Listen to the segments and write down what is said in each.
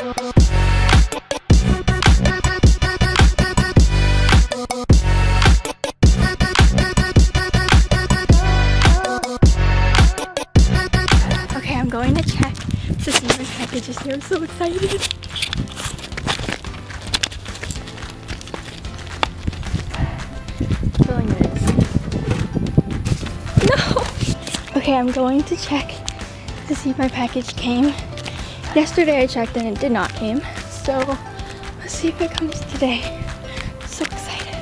I'm going to check to see what package is here. I'm so excited. Feeling this. No! Okay, I'm going to check to see if my package came. Yesterday I checked and it did not come. So let's see if it comes today. I'm so excited.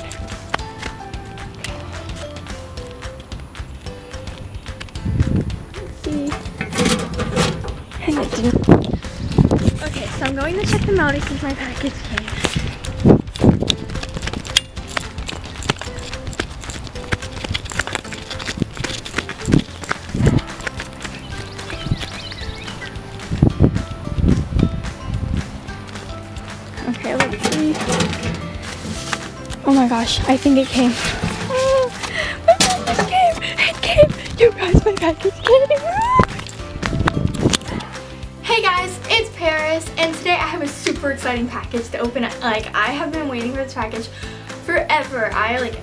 Let's see. Okay, so I'm going to check them out since my package came. Okay, let's see. Oh my gosh, I think it came. Oh, my package came! It came! You guys, my package came! Hey guys, it's Paris, and today I have a super exciting package to open. Like, I have been waiting for this package forever.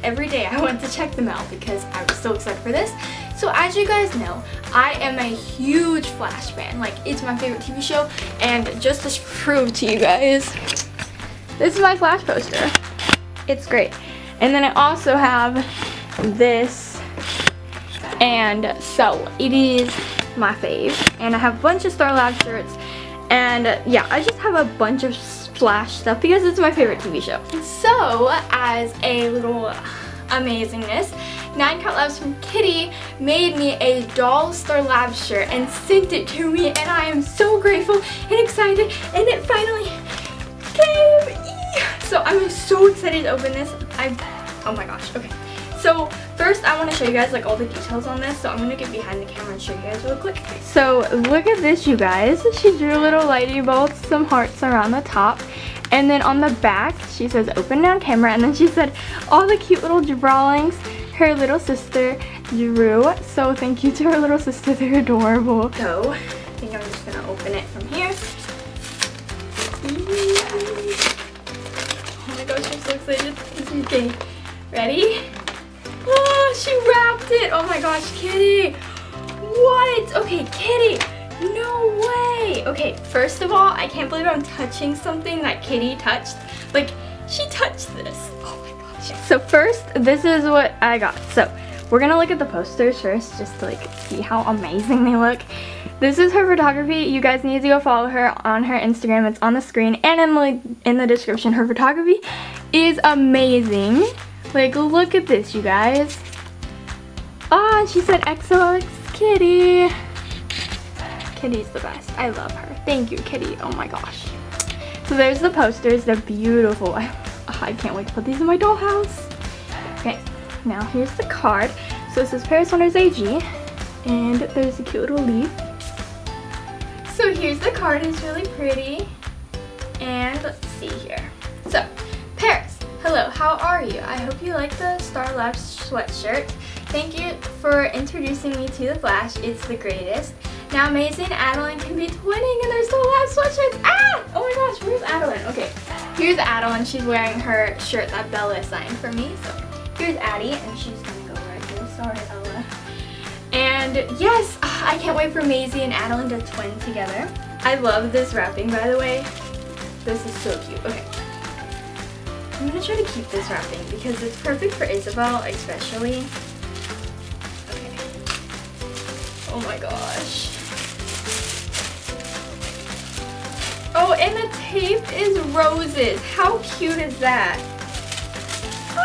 Every day I went to check them out because I was so excited for this. So as you guys know, I am a huge Flash fan. Like, it's my favorite TV show, and just to prove to you guys, this is my Flash poster. It's great. And then I also have this, and so it is my fave, and I have a bunch of StarLab shirts, and yeah, I just have a bunch of Flash stuff because it's my favorite TV show. So as a little amazingness, 9CatLives from Kitty made me a doll StarLab shirt and sent it to me, and I am so grateful and excited, and it finally came. So I'm so excited to open this. Oh my gosh. Okay, so first, I want to show you guys like all the details on this, so I'm going to get behind the camera and show you guys real quick. So look at this, you guys. She drew little lightning bolts, some hearts around the top, and then on the back she says open down camera, and then she said all the cute little drawings her little sister drew. So thank you to her little sister, they're adorable. So I think I'm just going to open it from here. Oh my gosh, I'm so excited. Okay, ready? Oh, she wrapped it! Oh my gosh, Kitty! What? Okay, Kitty! No way! Okay, first of all, I can't believe I'm touching something that Kitty touched. Like, she touched this. Oh my gosh. So first, this is what I got. So, we're gonna look at the posters first, just to like see how amazing they look. This is her photography. You guys need to go follow her on her Instagram. It's on the screen and in the description. Her photography is amazing. Like, look at this, you guys. Ah, oh, she said XOX Kitty. Kitty's the best. I love her. Thank you, Kitty. Oh my gosh. So there's the posters. They're beautiful. I can't wait to put these in my dollhouse. Okay, now here's the card. So this is Paris Wonders AG. And there's a cute little leaf. So here's the card. It's really pretty. And let's see here. So, Paris. Hello, how are you? I hope you like the StarLab sweatshirt. Thank you for introducing me to The Flash. It's the greatest. Now Maisie and Adeline can be twinning in their StarLab sweatshirts. Ah! Oh my gosh, where's Adeline? Okay, here's Adeline. She's wearing her shirt that Bella signed for me. So here's Addie, and she's gonna go right here. Sorry, Ella. And yes, I can't wait for Maisie and Adeline to twin together. I love this wrapping, by the way. This is so cute. Okay. I'm going to try to keep this wrapping because it's perfect for Isabel, especially. Okay. Oh my gosh. Oh, and the tape is roses. How cute is that? Ah!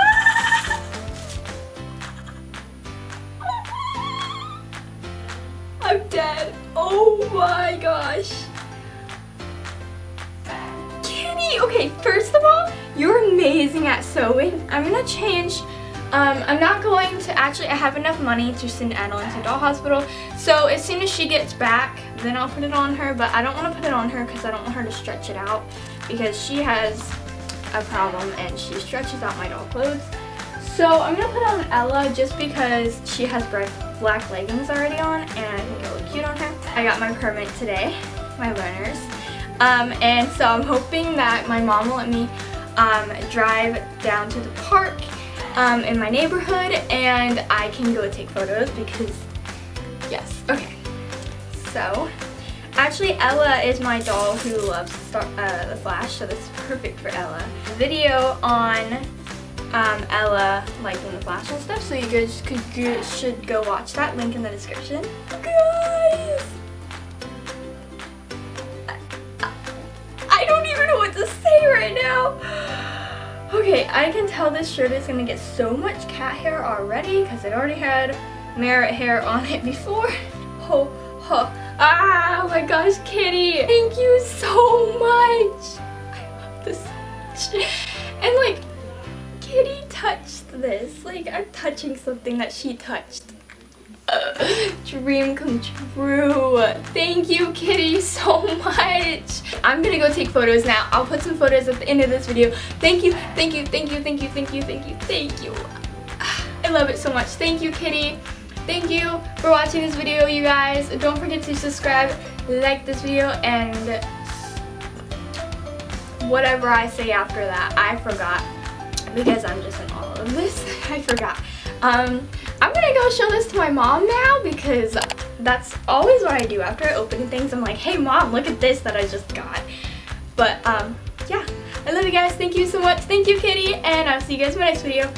I'm dead. Oh my gosh. Kitty! Okay, first of all, you're amazing at sewing. I'm gonna change. I'm not going to actually. I have enough money to send Adeline to doll hospital. So as soon as she gets back, then I'll put it on her. But I don't want to put it on her because I don't want her to stretch it out because she has a problem and she stretches out my doll clothes. So I'm gonna put it on Ella just because she has black leggings already on and I think it will look cute on her. I got my permit today, my learners. And so I'm hoping that my mom will let me drive down to the park in my neighborhood and I can go take photos because, yes, okay. So, actually Ella is my doll who loves The Flash, so this is perfect for Ella. Video on Ella liking The Flash and stuff, so you guys should go watch that, link in the description. Guys! I don't even know what to say right now! Okay, I can tell this shirt is going to get so much cat hair already because it already had Merritt hair on it before. Ho, ho. Ah, oh my gosh, Kitty! Thank you so much! I love this so much. And like, Kitty touched this. Like, I'm touching something that she touched. Dream come true. Thank you, Kitty, so much! I'm gonna go take photos now. I'll put some photos at the end of this video. Thank you, thank you, thank you, thank you, thank you, thank you, thank you. I love it so much. Thank you, Kitty. Thank you for watching this video, you guys. Don't forget to subscribe, like this video, and whatever I say after that. I forgot because I'm just in all of this. I forgot. I'm gonna go show this to my mom now because that's always what I do after I open things. I'm like, hey mom, look at this that I just got. But yeah, I love you guys. Thank you so much. Thank you, Kitty, and I'll see you guys in my next video.